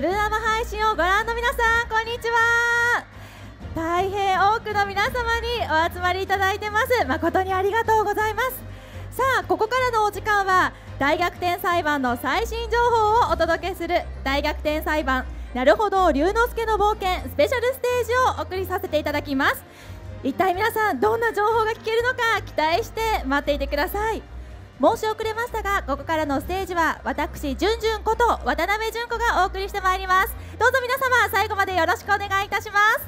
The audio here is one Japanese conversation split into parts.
ルーアマ配信をご覧の皆さん、こんにちは。大変多くの皆様にお集まりいただいてます。誠にありがとうございます。さあ、ここからのお時間は大逆転裁判の最新情報をお届けする大逆転裁判なるほど龍之介の冒険スペシャルステージをお送りさせていただきます。一体皆さん、どんな情報が聞けるのか期待して待っていてください。申し遅れましたが、ここからのステージは私、じゅんじゅんこと渡辺純子がお送りしてまいります。どうぞ皆様、最後までよろしくお願いいたします。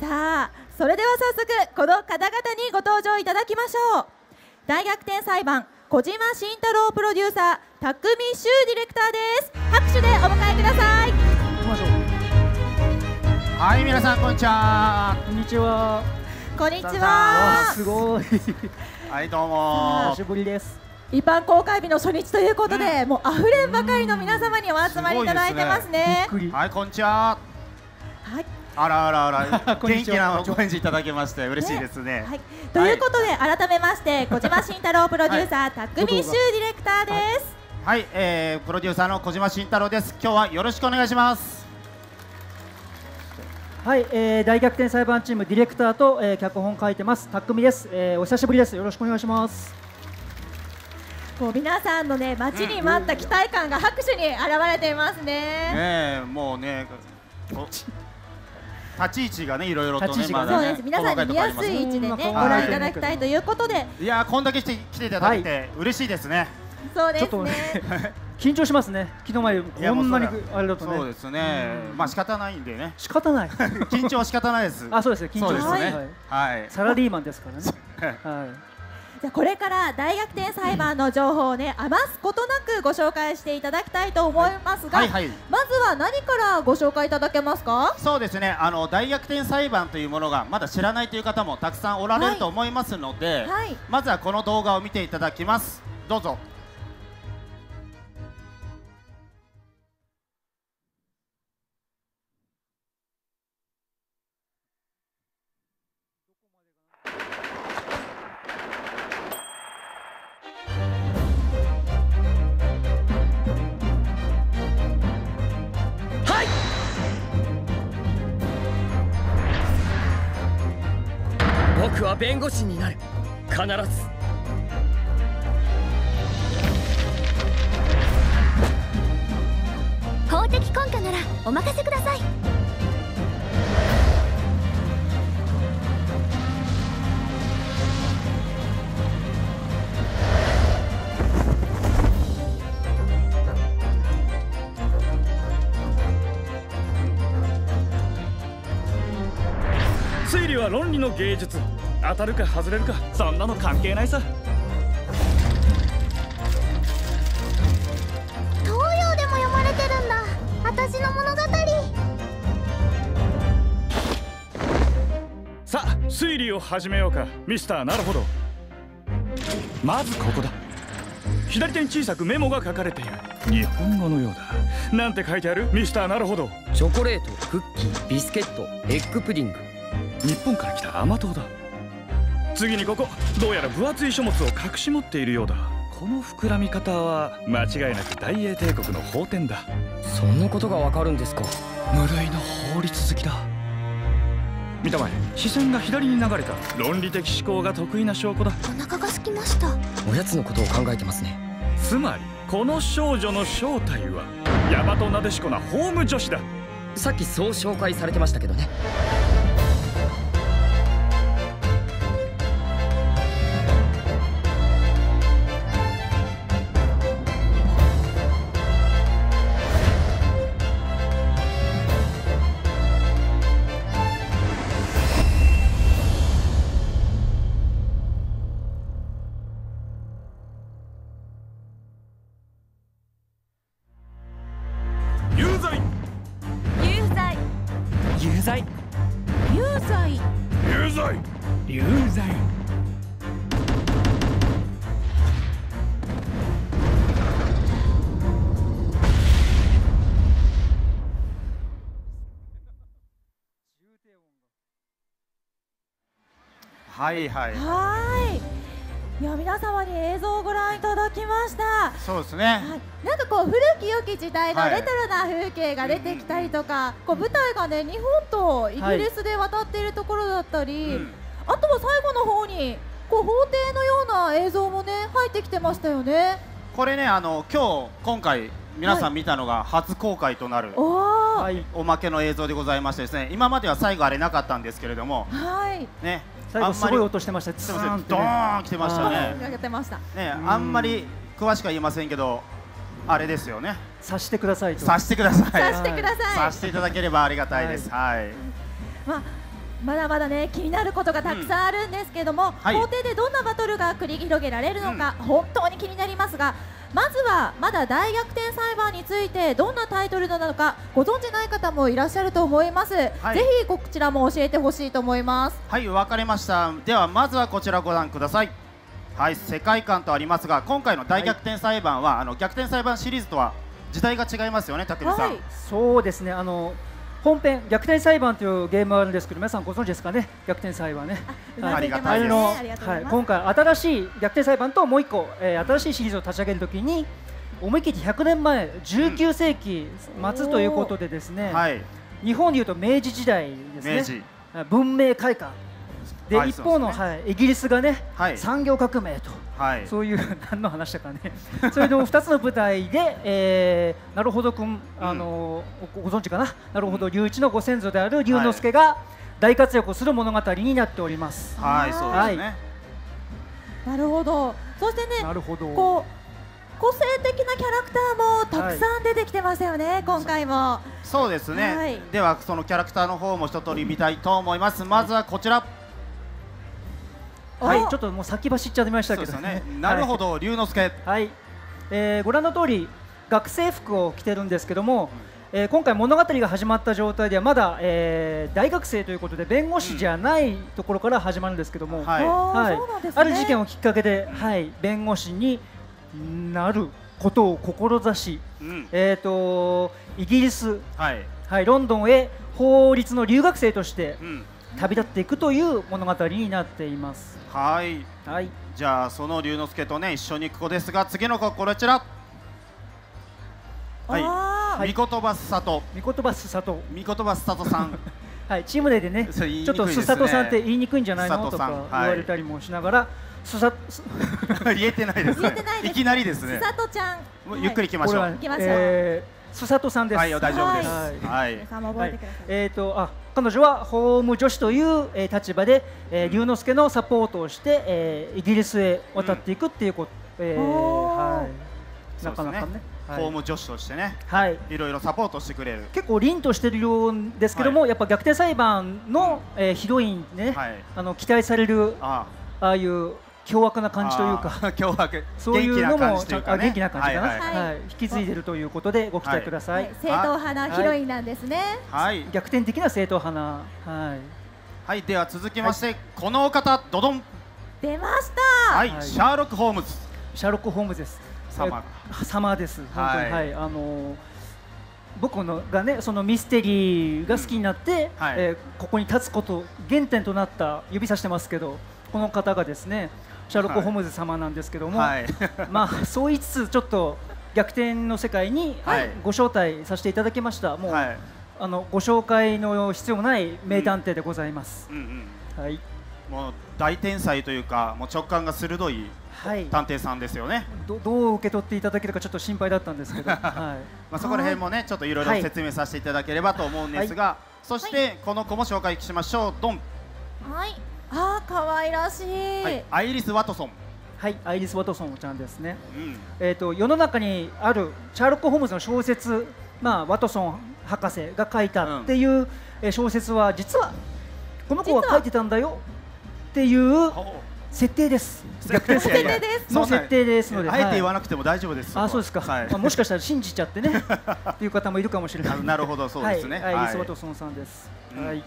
さあ、それでは早速この方々にご登場いただきましょう。大逆転裁判小島慎太郎プロデューサー、匠周ディレクターです。拍手でお迎えください。行きましょう。はい、皆さんこんにちは。こんにちは。こんにちは。すごい。はい、どうも。久しぶりです。一般公開日の初日ということで、もう溢れんばかりの皆様にお集まりいただいてますね。はい、こんにちは。はい。あらあらあら、元気なご返事いただけまして嬉しいですね。はい。ということで、改めまして小島慎太郎プロデューサー、匠周ディレクターです。はい、プロデューサーの小島慎太郎です。今日はよろしくお願いします。はい、大逆転裁判チームディレクターと、脚本書いてます匠です。お久しぶりです。よろしくお願いします。こう皆さんのね、待ちに待った期待感が拍手に表れていますね。もうね、立ち位置がね、いろいろとね、まだね、皆さんに見やすい位置でね、ご覧いただきたいということで、いやー、こんだけ来ていただいて嬉しいですね。そうですね。緊張しますね。昨日までこんなにあれだとね。そうですね。まあ仕方ないんでね。仕方ない。緊張は仕方ないです。あ、そうですね。緊張ですね。はい。サラリーマンですからね。はい。じゃあこれから大逆転裁判の情報をね、余すことなくご紹介していただきたいと思いますが、まずは何からご紹介いただけますか？そうですね。大逆転裁判というものがまだ知らないという方もたくさんおられると思いますので、まずはこの動画を見ていただきます。どうぞ。僕は弁護士になる。必ず。法的根拠ならお任せください。推理は論理の芸術。当たるか外れるか、そんなの関係ないさ。東洋でも読まれてるんだ、私の物語。さあ、推理を始めようか、ミスターなるほど。まずここだ。左手に小さくメモが書かれている。日本語のようだ。なんて書いてある？ミスターなるほど。チョコレート、クッキー、ビスケット、エッグプディング。日本から来た甘党だ。次にここ、どうやら分厚い書物を隠し持っているようだ。この膨らみ方は間違いなく大英帝国の法典だ。そんなことがわかるんですか。無類の法律好きだ。見たまえ、視線が左に流れた。論理的思考が得意な証拠だ。お腹が空きました。おやつのことを考えてますね。つまりこの少女の正体はヤマトナデシコなホーム女子だ。さっきそう紹介されてましたけどね。はいはい。いや皆様に映像をご覧いただきました。そうですね、はい、なんかこう古き良き時代のレトロな風景が出てきたりとか、こう舞台がね日本とイギリスで渡っているところだったり、はい、あとは最後の方にこう法廷のような映像もね入ってきてましたよね。これね今回皆さん見たのが初公開となる、はい、おまけの映像でございましてですね、今までは最後あれなかったんですけれども、はいね、最後すごい音してましたね。ドーン来てましたね。あんまり詳しくは言えませんけど、あれですよね。察してください。察してください。察していただければありがたいです。はい。まだまだね気になることがたくさんあるんですけども、法廷でどんなバトルが繰り広げられるのか本当に気になりますが、まずはまだ大逆転裁判についてどんなタイトルなのかご存じない方もいらっしゃると思います。はい、ぜひこちらも教えてほしいと思います。はい、わかりました。ではまずはこちらご覧ください。はい、世界観とありますが、今回の大逆転裁判は、はい、逆転裁判シリーズとは時代が違いますよね、たけるさん。はい、そうですね。本編逆転裁判というゲームがあるんですけど、皆さんご存知ですかね。逆転裁判ね、ありがたいです。今回新しい逆転裁判ともう一個、新しいシリーズを立ち上げるときに思い切って100年前19世紀末ということでですね、はい、日本でいうと明治時代ですね、文明開化で、はい、一方の、ねはい、イギリスがね、はい、産業革命と、はい、そういう何の話だかねそれでも2つの舞台で、なるほど君、ご存知かな、なるほど龍一のご先祖である龍之介が大活躍をする物語になっております。はい、はい、そうですね、はい、なるほど。そしてね、なるほどこう個性的なキャラクターもたくさん出てきてますよね、はい、今回も。そうですね、はい、ではそのキャラクターの方も一通り見たいと思います。まずはこちら、はい、ちょっともう先走っちゃいましたけどね。なるほど、龍之介。はい、ご覧の通り学生服を着てるんですけども、今回物語が始まった状態ではまだ、大学生ということで弁護士じゃないところから始まるんですけども、ある事件をきっかけで、はい、弁護士になることを志し、うん、イギリス、はいはい、ロンドンへ法律の留学生として、うん旅立っていくという物語になっています。はい、はい、じゃあその龍之介とね一緒に行く子ですが、次の子こちら、はい、御言葉すさと、御言葉すさと、御言葉すさとさんはい、チーム内でねちょっとすさとさんって言いにくいんじゃないのとか言われたりもしながら、言えてないですね、いきなりですね、すさとちゃんゆっくり行きましょう。すさとさんです。はい、大丈夫です。はい、彼女は法務助手という、立場で、龍之介のサポートをして、イギリスへ渡っていくっていうこと。なかなかね。法務助手としてね、はい、いろいろサポートしてくれる、結構凛としてるようですけども、はい、やっぱ逆転裁判の、ヒロインね、はい、期待されるああいう凶悪な感じというか、凶悪、そういうのもちょっと元気な感じかな、引き継いでるということでご期待ください。正統派なヒロインなんですね。はい、逆転的な正統派な。はい。はい、では続きましてこの方、ドドン。出ました。はい、シャーロックホームズ。シャーロックホームズです。サマーです。本当にはい、僕のがね、そのミステリーが好きになって、ここに立つこと原点となった指さしてますけど、この方がですね。シャーロック・ホームズ様なんですけども、はい、まあそう言いつつちょっと逆転の世界にご招待させていただきました。もう、はい、ご紹介の必要もない名探偵でございます。はい。もう大天才というか、もう直感が鋭い探偵さんですよね。はい、どう受け取っていただけるかちょっと心配だったんですけど、はい、まあそこら辺もねちょっといろいろ説明させていただければと思うんですが、はい、そしてこの子も紹介しましょう。ドン。はい。可愛らしい、はい、アイリス・ワトソン。はい、アイリス・ワトソンちゃんですね。うん、世の中にあるシャーロック・ホームズの小説、まあワトソン博士が書いたっていう小説は実はこの子が書いてたんだよっていう設定です。逆転設定です。の設定ですので、あえて言わなくても大丈夫です。あ、そうですか。はい、もしかしたら信じちゃってねっていう方もいるかもしれない。なるほど、そうですね。アイリス・ワトソンさんです。はい。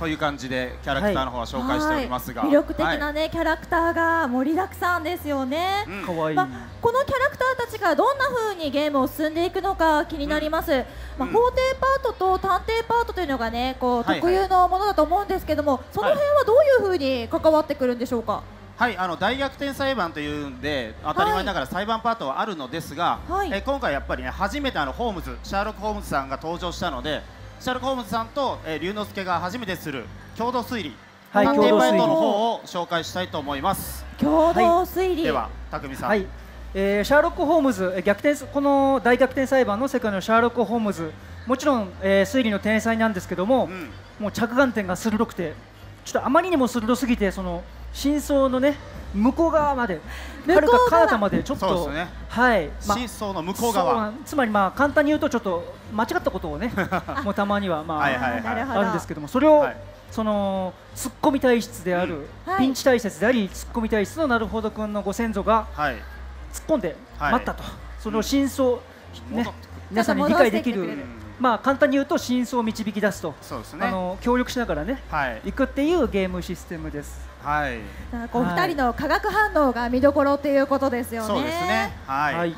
という感じでキャラクターの方は紹介しておりますが、はい、魅力的なね、はい、キャラクターが盛りだくさんですよね。うん、かわいい。まあ、このキャラクターたちがどんな風にゲームを進んでいくのか気になります。うん、まあ、法廷パートと探偵パートというのがねこう特有のものだと思うんですけども、その辺はどういう風に関わってくるんでしょうか。はいはいはい、大逆転裁判というんで当たり前ながら裁判パートはあるのですが、はい、今回やっぱりね、初めてホームズ、シャーロック・ホームズさんが登場したので、シャーロック・ホームズさんと龍之介が初めてする共同推理、はい、探偵パイロットの方を紹介したいと思います。共同推理、はい、では匠さん、はい、シャーロック・ホームズ逆転、この大逆転裁判の世界のシャーロック・ホームズ、もちろん、推理の天才なんですけども、うん、もう着眼点が鋭くて、ちょっとあまりにも鋭すぎて、その真相のね、向こう側まで、はるか彼方までちょっと、ね、はい、ま、真相の向こう側、つまりまあ簡単に言うと、ちょっと間違ったことをね、もうたまにはまああるんですけども、それを、はい、そのツッコミ体質である、うん、ピンチ体質であり、はい、ツッコミ体質のなるほど君のご先祖が、はい、突っ込んで待ったと、はい、その真相、うん、ね、皆さんに理解できる。まあ簡単に言うと真相を導き出すと、協力しながらね、行くっていうゲームシステムです。はい。お二人の化学反応が見どころということですよね。そうですね。はい。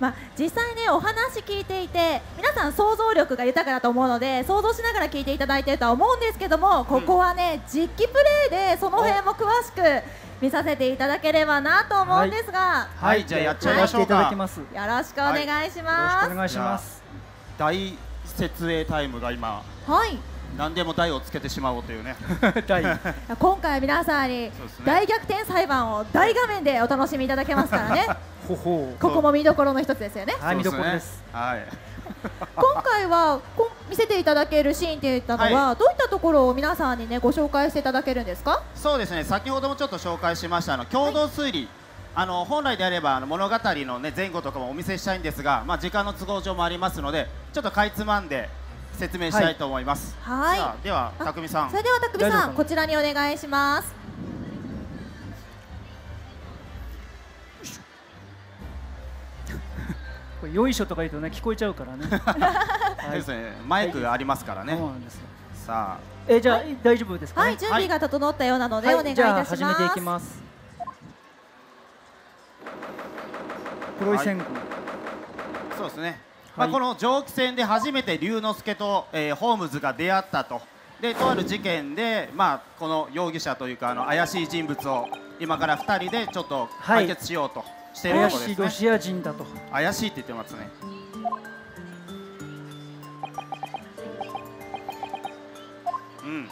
まあ実際ね、お話聞いていて皆さん想像力が豊かだと思うので、想像しながら聞いていただいているとは思うんですけども、ここはね、実機プレイでその辺も詳しく見させていただければなと思うんですが、はい、じゃあやっちゃいましょうか。よろしくお願いします。よろしくお願いします。大設営タイムが今、はい、何でも台をつけてしまおうというね今回皆さんに大逆転裁判を大画面でお楽しみいただけますからねここも見どころの一つですよね。見どころです。今回は見せていただけるシーンといったのは、はい、どういったところを皆さんにね、ご紹介していただけるんですか？そうですね、先ほどもちょっと紹介しました共同推理、はい、本来であれば物語の、ね、前後とかもお見せしたいんですが、まあ、時間の都合上もありますので、ちょっとかいつまんで説明したいと思います。はい、はい、では匠さん、それでは匠さん、こちらにお願いします。これよいしょとか言うとね、聞こえちゃうからねマイクがありますからね。そうなんです。さあ、じゃあ、はい、大丈夫ですかね。はい、準備が整ったようなので、はい、お願いいたします。じゃあ始めていきます。黒い線、はい、そうですね、はい、まあこの蒸気船で初めて龍之介と、ホームズが出会ったと。でとある事件で、まあ、この容疑者というか怪しい人物を今から2人でちょっと解決しようとしているところですね。怪しいロシア人だと。怪しいって言ってますね。うん。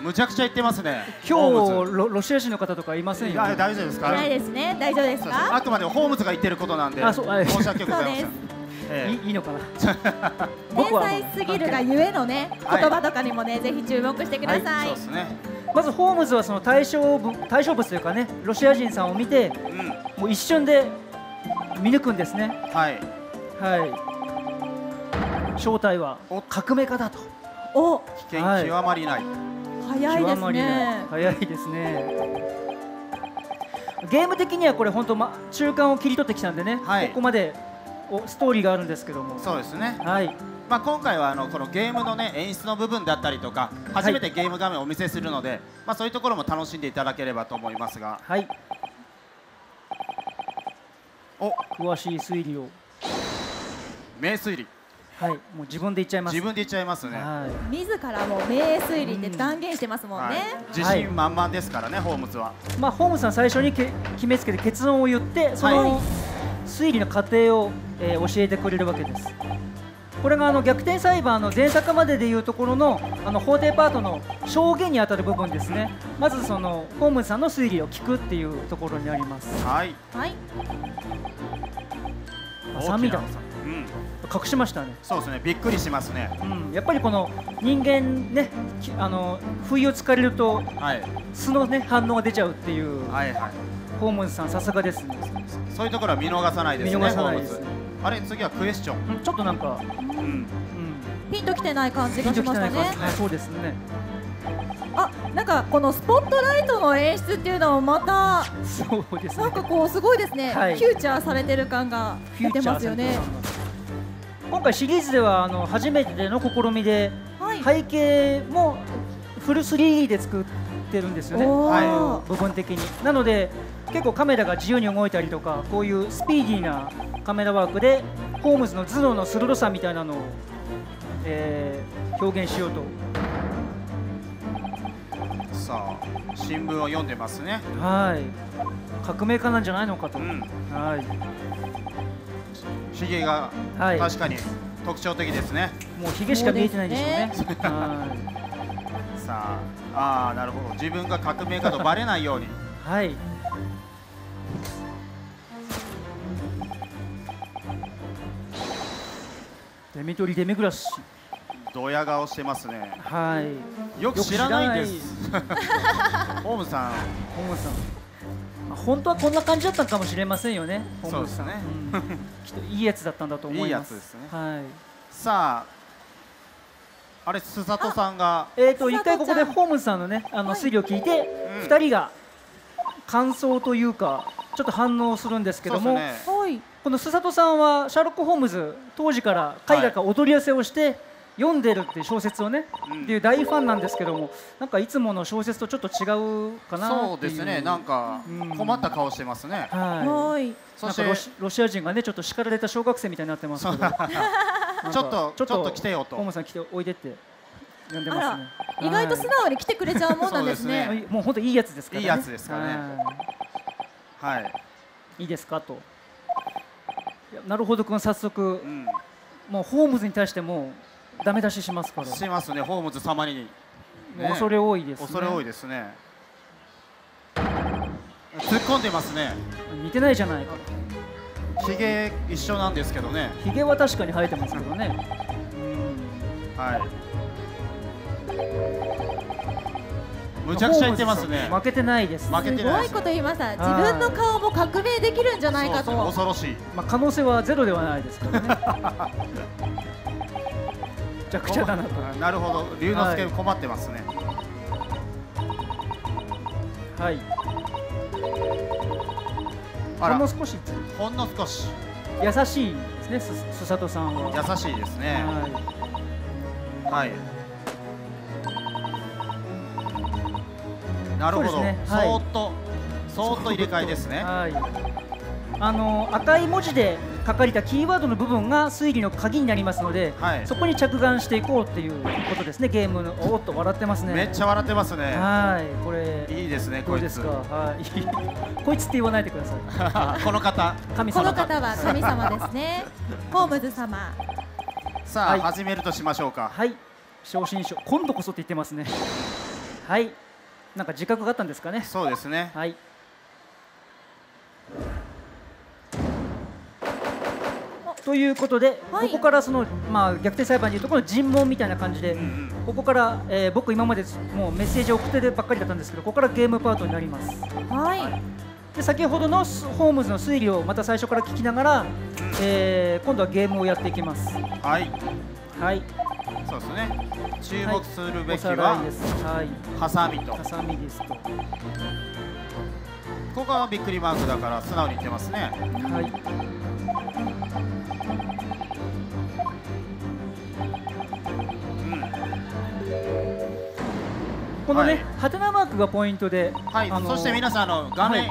むちゃくちゃ言ってますね。今日ロシア人の方とかいませんよね。大丈夫ですか？ないですね。大丈夫ですか？あくまでホームズが言ってることなんで、申し訳ございません。いいのかな。天才すぎるがゆえのね、言葉とかにもね、ぜひ注目してください。そうですね。まずホームズはその対象物というかね、ロシア人さんを見て、もう一瞬で見抜くんですね。はいはい。正体は革命家だと。お、危険極まりない。早いですね。早いですね。ゲーム的にはこれ本当、ま、中間を切り取ってきたんでね、はい、ここまでストーリーがあるんですけども。そうですね。はい。まあ今回はこのゲームのね、演出の部分だったりとか、初めてゲーム画面をお見せするので、はい、まあそういうところも楽しんでいただければと思いますが。はい。お、詳しい推理を。名推理。はい、もう自分で言っちゃいます。自分で言っちゃいますね。自らも名推理って断言してますもんね。自信満々ですからね、ホームズは。まあホームズさん最初に決めつけて結論を言って、その推理の過程を教えてくれるわけです。これが逆転裁判の前作まででいうところの法廷パートの証言にあたる部分ですね。まずそのホームズさんの推理を聞くっていうところになります。はい。はい。ハサミだ。うん。隠しましたね。そうですね。びっくりしますね。うん、やっぱりこの人間ね、不意をつかれると、はい、素のね反応が出ちゃうっていう。はいはい。ホームズさんさすがですね。そういうところは見逃さないですね。見逃さないですね。あれ、次はクエスチョン。うん、ちょっとなんか、うん、ピンときてない感じがしましたね。そうですね。あ、なんかこのスポットライトの演出っていうのもまた、そうですね。なんかこうすごいですね。はい、フューチャーされてる感が出てますよね。今回シリーズでは初めての試みで、はい、背景もフル 3D で作ってるんですよね、はい、部分的に。なので結構カメラが自由に動いたりとか、こういうスピーディーなカメラワークでホームズの頭脳の鋭さみたいなのを、表現しようとさあ、新聞を読んでますね。はい。革命家なんじゃないのかと。うん、はい。ひげが確かに特徴的ですね。もうひげしか見えてないでしょうね。はい。さあ、ああ、なるほど。自分が革命家とバレないように。はい。デミトリ・デミグラス。ドヤ顔してますね。はい。よく知らないです。ホームさん。ホームさん。本当はこんな感じだったかもしれませんよね。ホームさんね。きっといいやつだったんだと思います。いいやつですね。はい。さあ、あれ須里さんが。一回ここでホームさんのね、推理を聞いて、二人が感想というかちょっと反応するんですけども。この須里さんはシャーロック・ホームズ当時から絵画か踊り合わせをして読んでるっていう小説をね、っていう大ファンなんですけども、なんかいつもの小説とちょっと違うかな。そうですね。なんか困った顔してますね。はい。そしてロシア人がねちょっと叱られた小学生みたいになってますけど、ちょっと来てよと。ホームさん来ておいでって呼んでますね。意外と素直に来てくれちゃうもんなんですね。もう本当いいやつですからね。いいやつですからね。はい。いいですかと。なるほど君、早速もうホームズに対してもダメ出ししますから。しますね、ホームズ様に。恐れ多いですね。恐れ多いですね。突っ込んでますね。似てないじゃないか。ひげ一緒なんですけどね。ひげは確かに生えてますけどね。はい。むちゃくちゃ言ってますね。負けてないです。負けてない。すごいこと言いました。自分の顔も革命できるんじゃないかと。恐ろしい。まあ可能性はゼロではないですからね。めちゃくちゃだなと。なるほど、龍之介困ってますね。はい。ほんの少し。ほんの少し。優しいですね、須里さんは。優しいですね。はい。なるほど。そっと、そっと入れ替えですね。はい。赤い文字で書かれたキーワードの部分が推理の鍵になりますので、はい、そこに着眼していこうっていうことですね。ゲームのおっと笑ってますね。めっちゃ笑ってますね。はい、これいいですね。こいつ。はい、こいつって言わないでください。この方、神様。この方は神様ですね。ホームズ様。さあ、はい、始めるとしましょうか。はい。正真正銘。今度こそって言ってますね。はい。なんか自覚があったんですかね。そうですね。はい。ということで、はい、ここからその、まあ、逆転裁判でいうところの尋問みたいな感じで、ここから、僕今までもうメッセージを送ってるばっかりだったんですけど、ここからゲームパートになります。はい、で先ほどのホームズの推理をまた最初から聞きながら、今度はゲームをやっていきます。はい、はい、そうですね。注目するべきは、はい、ハサミとハサミですと。ここはびっくりマークだから素直に言ってますね。はい、このね、ハテナマークがポイントで、そして皆さん画面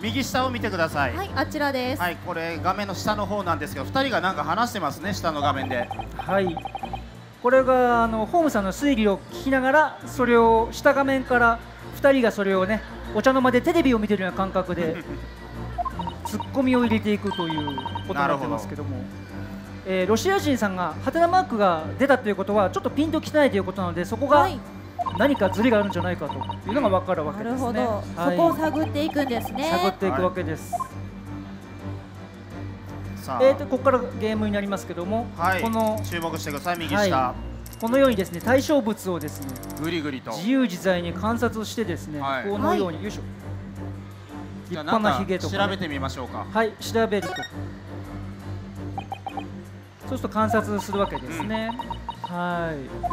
右下を見てください。はい、あちらです。はい、これ画面の下の方なんですけど、2人がなんか話してますね、下の画面で。はい。これがホームさんの推理を聞きながら、それを下画面から2人がそれをね、お茶の間でテレビを見てるような感覚でツッコミを入れていくということになってますけども。ロシア人さんがハテナマークが出たということはちょっとピンときてないということなので、そこが何かズレがあるんじゃないかというのが分かるわけですね。なるほど、そこを探っていくんですね。探っていくわけです。さあ、ここからゲームになりますけども、この注目してください。右下、このようにですね、対象物をですねぐりぐりと自由自在に観察してですね、このようによいしょ、立派なヒゲとか調べてみましょうか。はい、調べると。そうすると観察するわけですね。はい。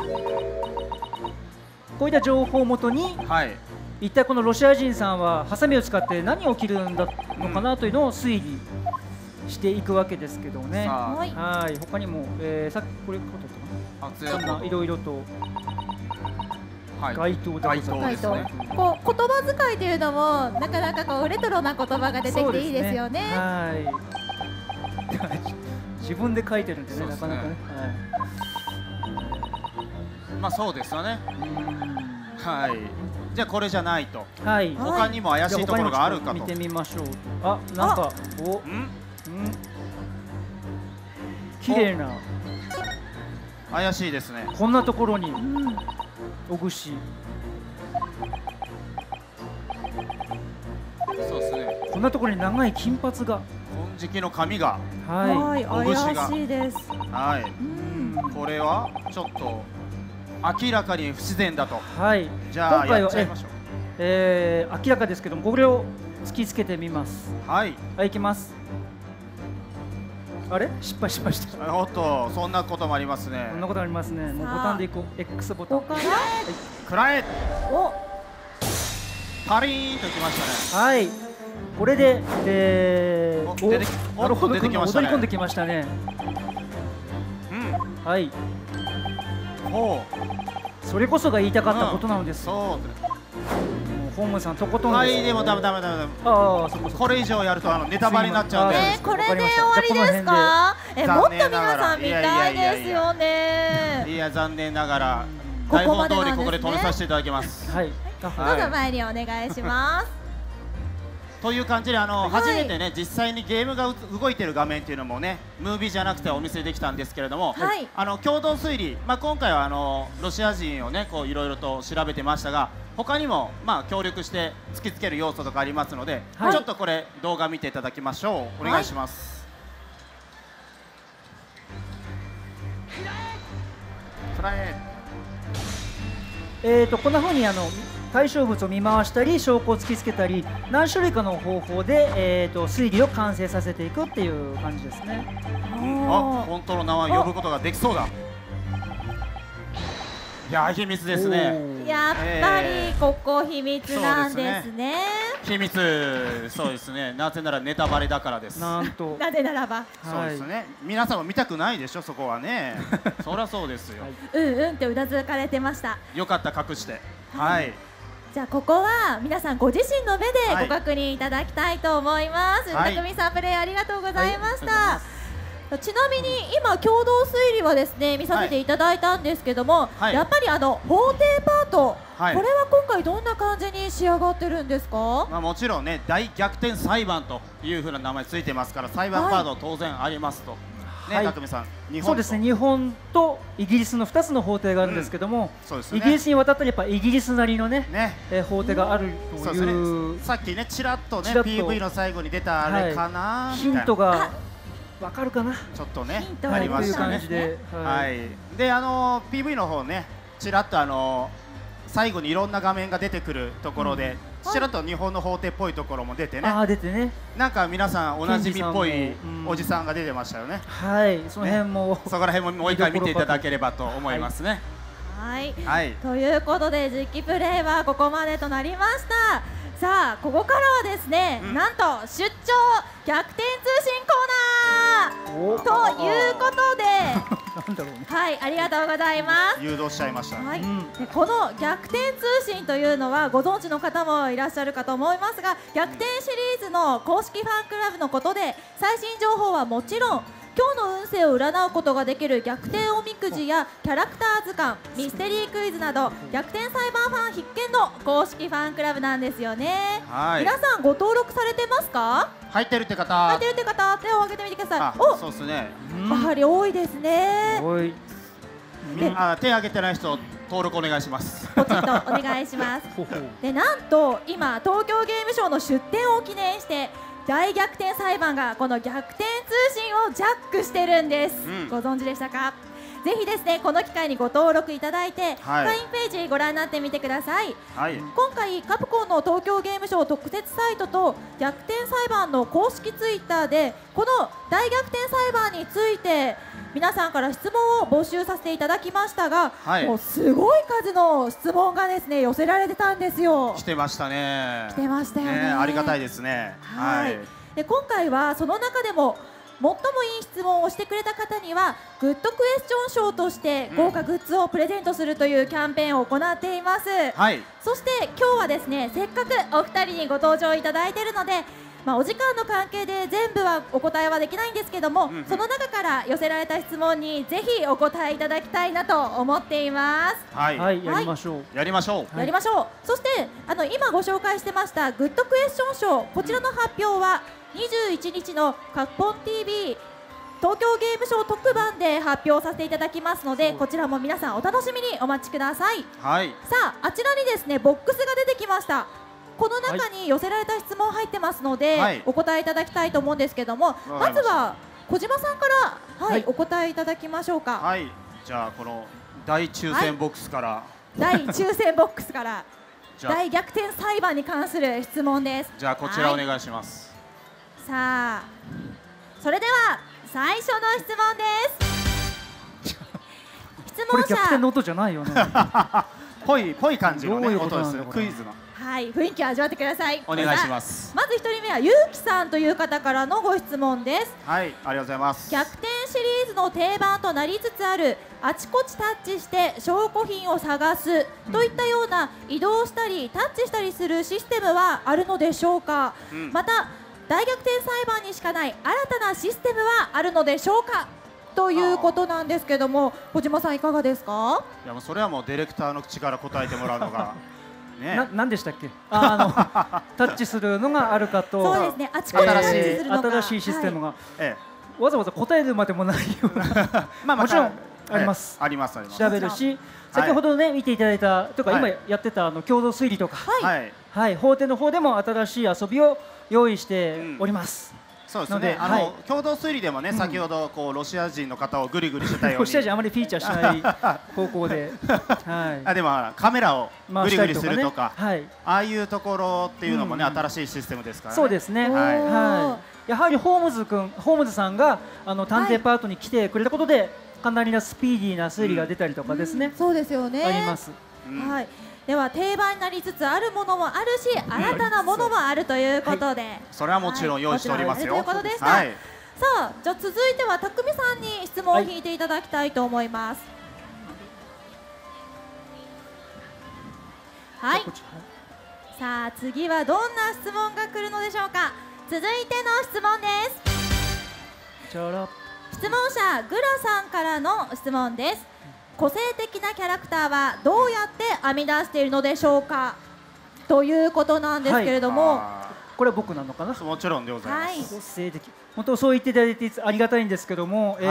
こういった情報をもとに、一体このロシア人さんはハサミを使って何を切るんだのかなというのを推理していくわけですけどね。はい。他にもさっきこれことかな。いろいろと。街頭だと。街頭。こう言葉遣いというのもなかなかこうレトロな言葉が出てきていいですよね。はい。自分で書いてるんですね、なかなかね。まあそうですよね。はい。じゃあこれじゃないと、はい、他にも怪しいところがあるかと見てみましょう。あ、なんかお、うん、綺麗な、怪しいですね。こんなところにおぐし、そうですね。こんなところに長い金髪が、金色の髪が、はい、おぐしが、怪しいです。はい、これはちょっと。明らかに不自然だと。はい。じゃあ今回は明らかですけども、これを突きつけてみます。はい。はい、いきます。あれ？失敗した。おっと、そんなこともありますね。そんなことありますね。もうボタンでいこう。X ボタン。くらえ。お。パリーンときましたね。はい。これで、なるほど、出てきましたね。踊り込んできましたね。うん。はい。それこそが言いたかったことなのです。ホームさんとことん。はい、でもダメ。ああ、これ以上やるとネタバレになっちゃうんで。これで終わりですか？もっと皆さん見たいですよね。いや、残念ながら台本通りここで止めさせていただきます。はい。どうぞ前にお願いします。という感じで初めてね、実際にゲームが動いてる画面っていうのもね、ムービーじゃなくてお見せできたんですけれども、はい、共同推理、まあ、今回はロシア人をねこういろいろと調べてましたが、他にもまあ協力して突きつける要素とかありますので、はい、ちょっとこれ動画見ていただきましょう。お願いします。こんな風に対象物を見回したり証拠を突きつけたり、何種類かの方法で、推理を完成させていくっていう感じですね。あ、本当の名は呼ぶことができそうだ。いや、秘密ですね。やっぱりここ秘密なんですね。秘密、そうですね。なぜならネタバレだからです。なんと。なぜならば。そうですね。皆さんも見たくないでしょ、そこはね。そりゃそうですよ。うんってうなずかれてました。よかった、隠して。はい。じゃあここは皆さんご自身の目でご確認いただきたいと思います。匠さん、プレイありがとうございました。ちなみに今共同推理はですね見させていただいたんですけども、やっぱり法廷パート、これは今回どんな感じに仕上がってるんですか？まあもちろんね、大逆転裁判というふうな名前ついてますから裁判パート当然ありますと。ね、匠さん、そうですね、日本とイギリスの2つの法廷があるんですけども、イギリスに渡ったらやっぱイギリスなりのね法廷があるという、さっきねちらっとね PV の最後に出たあれかな、ヒントがわかるかな、ちょっとねありましたね。はい。でPV の方ねちらっと最後にいろんな画面が出てくるところで。ちらっと日本の法廷っぽいところも出てね。あ、出てね。なんか皆さんおなじみっぽいおじさんが出てましたよね。はい、その辺も。そこら辺ももう一回見ていただければと思いますね。はい。はい。ということで実機プレイはここまでとなりました。さあここからはですね、なんと出張逆転通信コーナーということで、なんだろうね。はい、ありがとうございます。誘導しちゃいました。はい。でこの逆転通信というのはご存知の方もいらっしゃるかと思いますが、逆転シリーズの公式ファンクラブのことで、最新情報はもちろん今日の運勢を占うことができる逆転おみくじやキャラクター図鑑、ミステリークイズなど逆転裁判ファン必見の公式ファンクラブなんですよね。皆さんご登録されてますか？入ってるって方、入ってるって方、手を挙げてみてください。お、そうですね。やはり多いですね。多い。あ、手を挙げてない人登録お願いします。ポチッとお願いします。で、なんと今東京ゲームショウの出展を記念して。大逆転裁判がこの逆転通信をジャックしてるんです、ご存知でしたか？ぜひですねこの機会にご登録いただいて、会員ページご覧になってみてください。はい、今回カプコンの東京ゲームショウ特設サイトと逆転裁判の公式ツイッターでこの大逆転裁判について皆さんから質問を募集させていただきましたが、はい、もうすごい数の質問がですね寄せられてたんですよ。来てましたね。来てましたよね。ありがたいですね。はい。で今回はその中でも最もいい質問をしてくれた方にはグッドクエスチョン賞として豪華グッズをプレゼントするというキャンペーンを行っています。はい。そして今日はですねせっかくお二人にご登場いただいているので。まあ、お時間の関係で全部はお答えはできないんですけども、うんうん、その中から寄せられた質問にぜひお答えいただきたいなと思っています。はい、はい、やりましょう、やりましょう、やりましょう。そして今ご紹介してましたグッドクエスチョン賞、こちらの発表は21日のカッポン TV 東京ゲームショー特番で発表させていただきますので、こちらも皆さんお楽しみにお待ちください。はい、さあ、あちらにですねボックスが出てきました。この中に寄せられた質問入ってますので、はい、お答えいただきたいと思うんですけども、はい、まずは小島さんから、はいはい、お答えいただきましょうか。はい、じゃあこの大抽選ボックスから、はい、大抽選ボックスから大逆転裁判に関する質問です。じゃあこちらお願いします、はい、さあそれでは最初の質問です。質問者、これ逆転の音じゃないよね。ぽい感じの、ね、音ですね。クイズの、はい、雰囲気を味わってください。お願いします。まず1人目はゆうきさんという方からのご質問です。はい、ありがとうございます。逆転シリーズの定番となりつつあるあちこちタッチして証拠品を探すといったような移動したりタッチしたりするシステムはあるのでしょうか、うん、また大逆転裁判にしかない新たなシステムはあるのでしょうかということなんですけども、小島さんいかがですか。いや、もうそれはもうディレクターの口から答えてもらうのが何でしたっけ。タッチするのがあるかと、そうですね、あちこちタッチするのが新しいシステムが、わざわざ答えるまでもないような、まあもちろんあります、あります、調べるし、先ほどね見ていただいたとか今やってた共同推理とか、はい、法廷の方でも新しい遊びを用意しております。そうですね、共同推理でもね、先ほどこうロシア人の方をぐりぐりしてたように、ロシア人あまりフィーチャーしない方向で、でもカメラをぐりぐりするとか、ああいうところっていうのもね、新しいシステムですからね。そうですね、やはりホームズさんが探偵パートに来てくれたことで、かなりなスピーディーな推理が出たりとかですね、そうですよね、あります。では定番になりつつあるものもあるし、新たなものもあるということで、はい、それはもちろん用意しておりますよ。さあ、じゃあ続いてはたくみさんに質問を引いていただきたいと思います。はい、はい、さあ次はどんな質問が来るのでしょうか。続いての質問です。質問者グラさんからの質問です。個性的なキャラクターはどうやって編み出しているのでしょうかということなんですけれども、はい、これは僕なのかな。もちろんでございます、はい、個性的、本当そう言っていただいてありがたいんですけども、はい、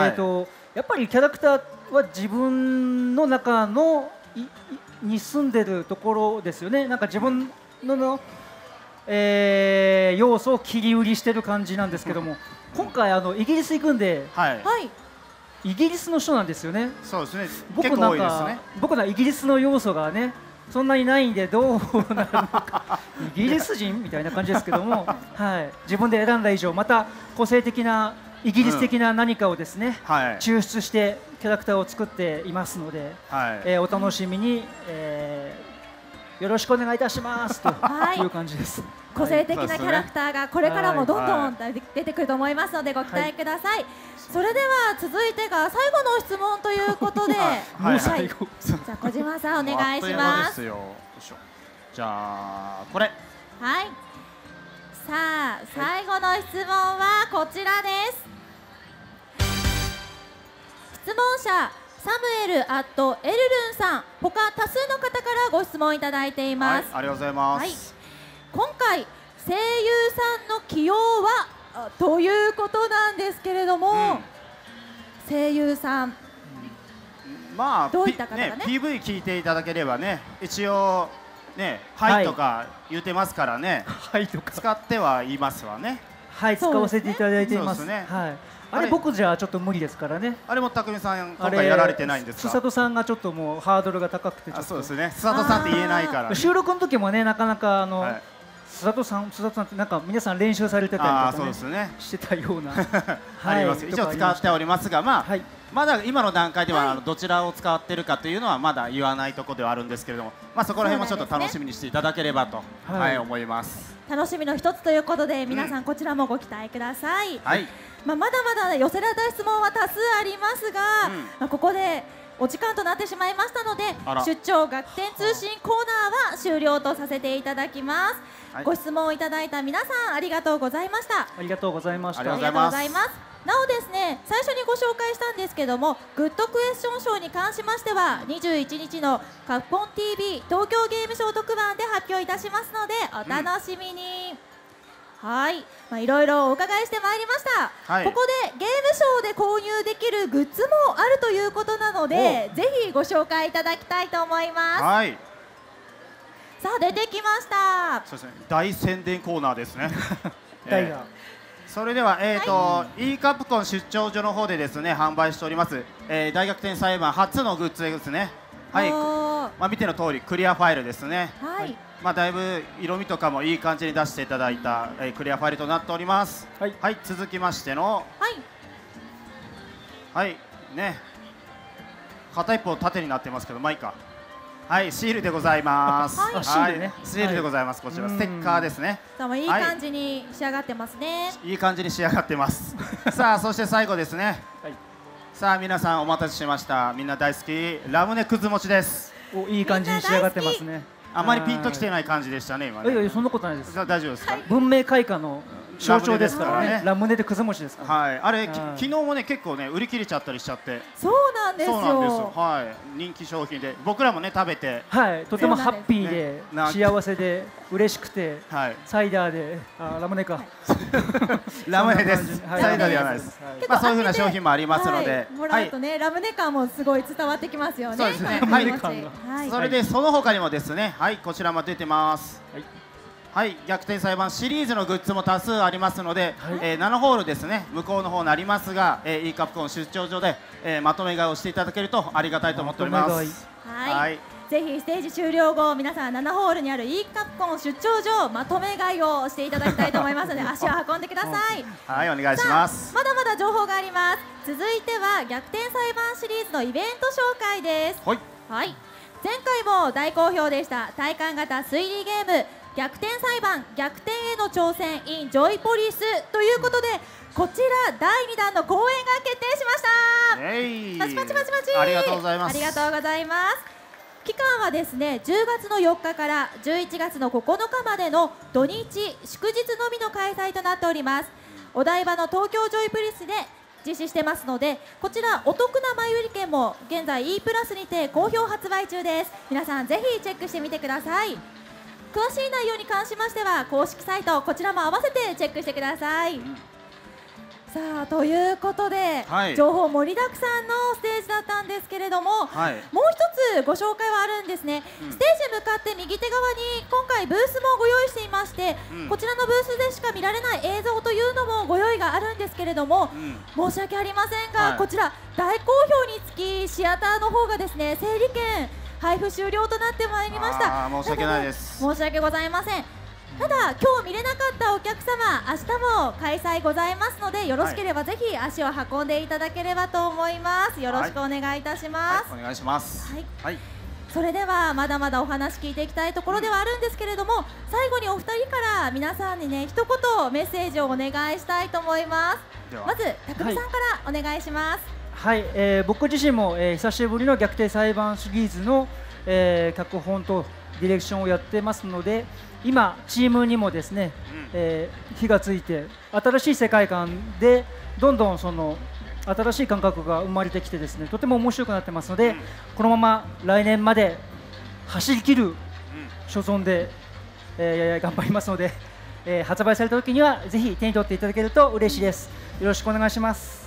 やっぱりキャラクターは自分の中のに住んでるところですよね。なんか自分の要素を切り売りしてる感じなんですけども、今回イギリス行くんで、はい、はいイギリスの人なんですよね。そうですね。結構多いですね。僕はイギリスの要素がね、そんなにないんでどうなるのか。イギリス人みたいな感じですけども、はい。自分で選んだ以上、また個性的なイギリス的な何かをですね、抽出してキャラクターを作っていますので、お楽しみに。よろしくお願いいたしますという感じです。個性的なキャラクターがこれからもどんどん出てくると思いますのでご期待ください。それでは続いてが最後の質問ということで、じゃあ小島さんお願いします。じゃあこれ。はい。さあ最後の質問はこちらです。質問者。サムエルエルルンさん、他多数の方からご質問いただいています。はい、ありがとうございます。はい、今回声優さんの起用はということなんですけれども、声優さん、まあどういった方がね、PV 聞いていただければね、一応ね、はいとか言ってますからね、はいとか使ってはいますわね。はい、使わせていただいていますね。はい。あれ僕じゃちょっと無理ですからね。あれもたくみさん今回やられてないんですか。須里さんがちょっともうハードルが高くて、そうですね。須里さんって言えないから。収録の時もねなかなか須里さんってなんか皆さん練習されてたりとかしてたような。あります。一応使っておりますが、まあまだ今の段階ではどちらを使ってるかというのはまだ言わないところではあるんですけれども、まあそこら辺もちょっと楽しみにしていただければと思います。楽しみの一つということで皆さんこちらもご期待ください。はい。まだまだ寄せられた質問は多数ありますが、ここでお時間となってしまいましたので、出張学天通信コーナーは終了とさせていただきます。はい、ご質問をいただいた皆さんありがとうございました。ありがとうございました。ありがとうございます。なおですね、最初にご紹介したんですけども、グッドクエスチョン賞に関しましては21日のカプコン TV 東京ゲームショー特番で発表いたしますのでお楽しみに。はい、いろいろお伺いしてまいりました。はい、ここでゲームショーで購入できるグッズもあるということなので、ぜひご紹介いただきたいと思います。はい、さあ出てきました。そうですね、大宣伝コーナーですね。それでは、Eカプコン出張所の方でですね販売しております、大逆転裁判初のグッズですね。はい、見ての通りクリアファイルですね。はい、だいぶ色味とかもいい感じに出していただいた、クリアファイルとなっております。はい、はい、続きましてのはいね、片一方縦になってますけどまあいいか。はい、シールでございます。はい、シールでございます。こちらステッカーですね。いい感じに仕上がってますね。いい感じに仕上がってます。さあ、そして最後ですね。さあ、皆さんお待たせしました。みんな大好きラムネくず餅です。お、いい感じに仕上がってますね。あまりピンときてない感じでしたね。今ね。いや、そんなことないです。大丈夫ですか。文明開化の象徴ですからね。ラムネでくず餅ですから。はい、あれ昨日もね結構ね売り切れちゃったりしちゃって。そうなんですよ。はい、人気商品で僕らもね食べて。はい、とてもハッピーで幸せで嬉しくて、サイダーでラムネか。ラムネです。サイダーではないです。まあそういう風な商品もありますので。もらうとねラムネ感もすごい伝わってきますよね。そうですね。はい。それでその他にもですね、はいこちらも出てます。はい、逆転裁判シリーズのグッズも多数ありますので、7ホールですね向こうの方になりますが、Eカプコン出張所で、まとめ買いをしていただけるとありがたいと思っております。はい、ぜひステージ終了後皆さん7ホールにある Eカプコン出張所まとめ買いをしていただきたいと思いますので足を運んでください。はい、お願いします。まだまだ情報があります。続いては逆転裁判シリーズのイベント紹介です。はい、前回も大好評でした体感型推理ゲーム逆転裁判逆転への挑戦 in ジョイポリスということでこちら第2弾の公演が決定しました。パチパチパチパチ。ありがとうございます。ありがとうございます。期間はですね10月の4日から11月の9日までの土日祝日のみの開催となっております。お台場の東京ジョイポリスで実施してますのでこちらお得な前売り券も現在 E プラスにて好評発売中です。皆さんぜひチェックしてみてください。詳しい内容に関しましては公式サイトこちらも合わせてチェックしてください。さあということで、情報盛りだくさんのステージだったんですけれども、もう一つご紹介はあるんですね。ステージに向かって右手側に今回ブースもご用意していまして、こちらのブースでしか見られない映像というのもご用意があるんですけれども、申し訳ありませんが、こちら大好評につきシアターの方がですね整理券配布終了となってまいりました。申し訳ないです。申し訳ございません。ただ今日見れなかったお客様明日も開催ございますのでよろしければぜひ足を運んでいただければと思います。よろしくお願いいたします。お願いします。それではまだまだお話聞いていきたいところではあるんですけれども、最後にお二人から皆さんにね一言メッセージをお願いしたいと思います。まず匠さんからお願いします。はい、僕自身も、久しぶりの逆転裁判シリーズの、脚本とディレクションをやってますので今チームにもですね、火がついて新しい世界観でどんどんその新しい感覚が生まれてきてですねとても面白くなってますので、このまま来年まで走り切る所存で、頑張りますので、発売された時にはぜひ手に取っていただけると嬉しいです。よろしくお願いします。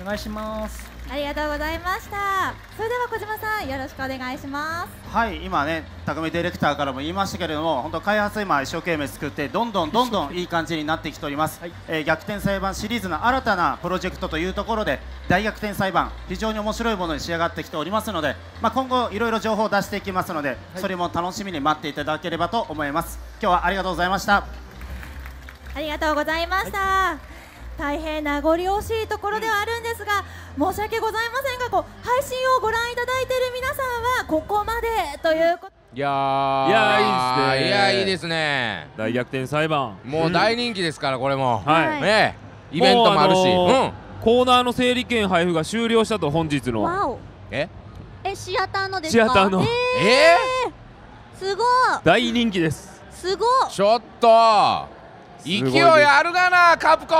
お願いします。ありがとうございました。それでは小島さんよろしくお願いします。はい、今ね、匠ディレクターからも言いましたけれども、本当開発今一生懸命作ってどんどんいい感じになってきております。逆転裁判シリーズの新たなプロジェクトというところで大逆転裁判非常に面白いものに仕上がってきておりますので、今後いろいろ情報を出していきますので、それも楽しみに待っていただければと思います。今日はありがとうございました。ありがとうございました。大変名残惜しいところではあるんですが、申し訳ございませんがこう配信をご覧いただいている皆さんはここまでということ。いやいいですね。大逆転裁判もう大人気ですからこれもねイベントもあるし、コーナーの整理券配布が終了したと本日のシアターのですか？シアターの。すごい。大人気です。すごい。ちょっと勢いあるがなカプコ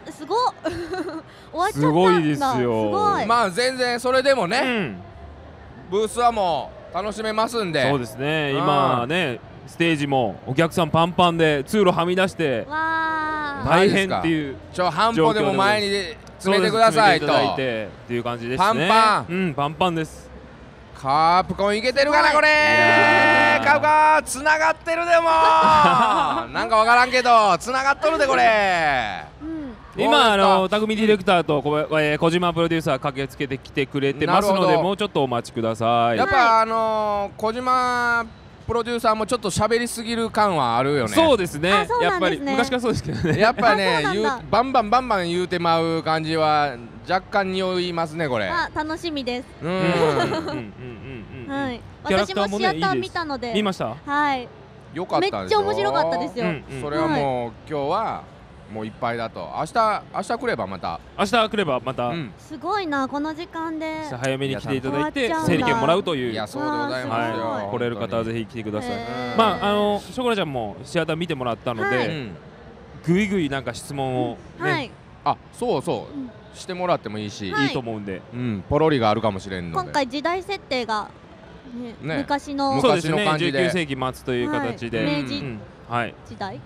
ン。すごい。すごいですよ。まあ全然それでもね、ブースはもう楽しめますんで。そうですね。今ねステージもお客さんパンパンで通路はみ出して大変っていう状況で、半歩でも前に詰めてくださいとっていう感じですね。パンパン、パンパンです。カープコンいけてるかなこれ。カープがつながってるでもなんかわからんけどつながっとるでこれ。今匠ディレクターと小島プロデューサー駆けつけてきてくれてますのでもうちょっとお待ちください。やっぱ小島プロデューサーもちょっと喋りすぎる感はあるよね。そうですね。やっぱり昔からそうですけどね。やっぱね、バンバンバンバン言うてまう感じは若干匂いますねこれ。あ、楽しみです。はい。私もシアター見たので。見ました。はい。よかったです。めっちゃ面白かったですよ。それはもう今日はもういっぱいだと。明日来ればまた。明日来ればまた。すごいなこの時間で。早めに来ていただいて整理券もらうという。いやそうでございますよ。来れる方はぜひ来てください。まあショコラちゃんもシアター見てもらったので、ぐいぐいなんか質問をね。あ、そうそうしてもらってもいいし、いいと思うんで。ポロリがあるかもしれんので。今回時代設定が昔の感じで。19世紀末という形で。はい、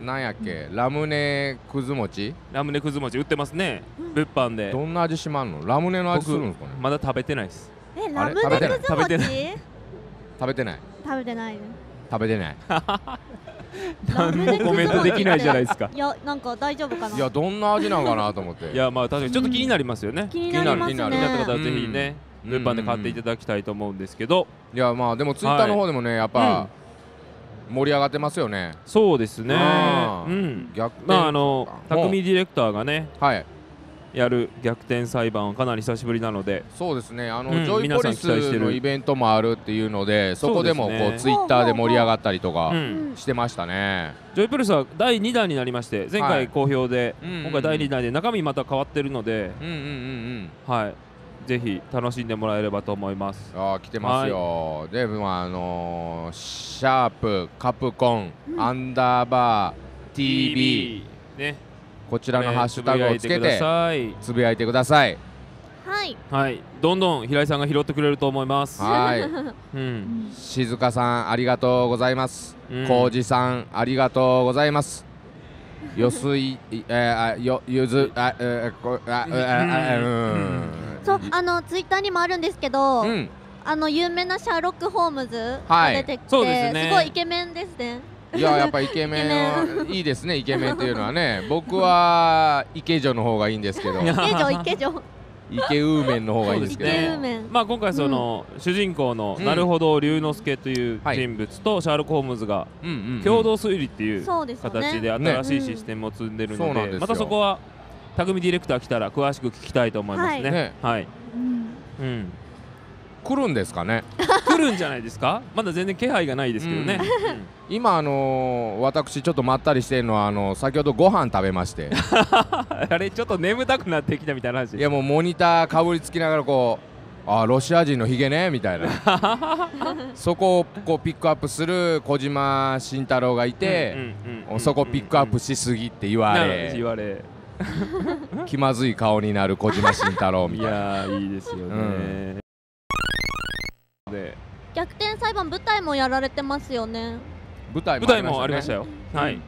なんやっけ、ラムネくず餅、ラムネくず餅売ってますね、物販で。どんな味しまんの？ラムネの味するんですかね？まだ食べてないです。え、ラムネくず餅？食べてない。食べてない。食べてない。食べてない。何もコメントできないじゃないですか。いや、なんか大丈夫かな。いや、どんな味なんかなと思って。いや、まあ確かにちょっと気になりますよね。気になりますね。気になった方はぜひね、物販で買っていただきたいと思うんですけど。いや、まあでもツイッターの方でもね、やっぱ。盛り上がってますよね。そうですね。逆転。まあ匠ディレクターがね、はい、やる逆転裁判はかなり久しぶりなので。そうですね。ジョイポリスのイベントもあるっていうので、そこでもこうツイッターで盛り上がったりとかしてましたね。ジョイポリスは第2弾になりまして、前回好評で、今回第2弾で中身また変わってるので、はい。ぜひ楽しんでもらえればと思います。あ、来てますよ。で、まあシャープカプコン、_TV ね。こちらのハッシュタグをつけてつぶやいてください。はい。はい。どんどん平井さんが拾ってくれると思います。はい。うん。静香さんありがとうございます。浩二さんありがとうございます。よすいゆずそうツイッターにもあるんですけど、有名なシャーロック・ホームズが出てきて、すごいイケメンですね。いや、やっぱイケメンいいですね。イケメンっていうのはね、僕はイケジョの方がいいんですけど、イケウーメンの方がいいですけど、まあ今回その主人公のなるほど龍之介という人物とシャーロック・ホームズが共同推理っていう形で新しいシステムを積んでるので、またそこは匠ディレクター来たら詳しく聞きたいと思いますね。はい。来るんですかね。来るんじゃないですか。まだ全然気配がないですけどね。今私ちょっとまったりしてるのは先ほどご飯食べまして。あれちょっと眠たくなってきたみたいな話。いやもうモニターかぶりつきながらこうロシア人のヒゲねみたいな。そこをこうピックアップする小島慎太郎がいて、そこピックアップしすぎって言われ。気まずい顔になる小島慎太郎みたいな。いや、いいですよね。逆転裁判舞台もやられてますよね。舞台もありましたよ。はい。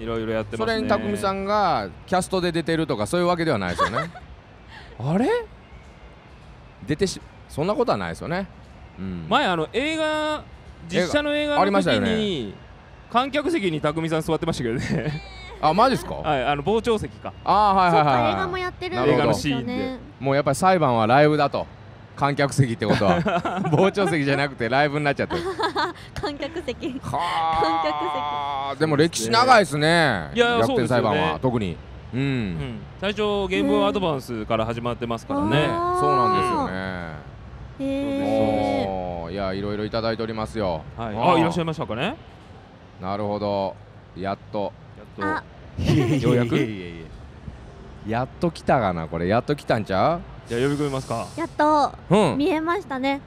いろいろやってますね。それに匠さんがキャストで出てるとかそういうわけではないですよね。あれ？そんなことはないですよね。前映画実写の映画の時に観客席に匠さん座ってましたけどね。あ、マジですか？はい、傍聴席か。ああ、はいはいはい。映画もやってるんですよね。もうやっぱり裁判はライブだと。観客席ってことは傍聴席じゃなくてライブになっちゃってる。観客席。はあ。観客席。でも歴史長いですね。いや、逆転裁判は特に。うん。最初ゲームアドバンスから始まってますからね。そうなんですよね。おお、いや、いろいろいただいておりますよ。はい。あ、いらっしゃいましたかね。なるほど。やっと。ようやくやっと来たかなこれ。やっと来たんちゃう。じゃあ呼び込みますか。やっと見えましたね。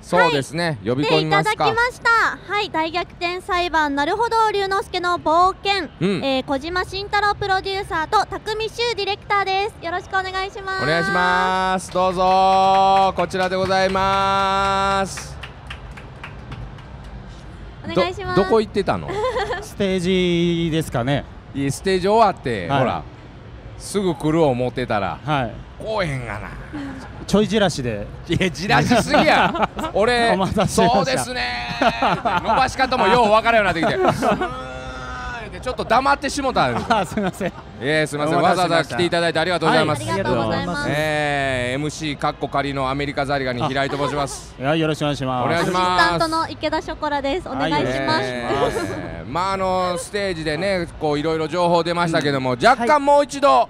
そうですね、呼び込みますか。いただきました。はい、大逆転裁判なるほど龍之介の冒険、小島慎太郎プロデューサーと匠周ディレクターです。よろしくお願いします。お願いします。どうぞこちらでございます。お願いします。どこ行ってたの？ステージですかね。いいステージ終わって、はい、ほらすぐ来る思ってたら、はい、来へんがな。ちょいじらしで。いや、じらしすぎや。俺、そうですね。伸ばし方もよう分からんようになってきて。ちょっと黙ってしもた。すみません。すみません。わざわざ来ていただいてありがとうございます。ありがとうございます。MC カッコ仮のアメリカザリガニ平井と申します。よろしくお願いします。お願いします。アシスタントの池田ショコラです。お願いします。まあステージでね、こういろいろ情報出ましたけども、若干もう一度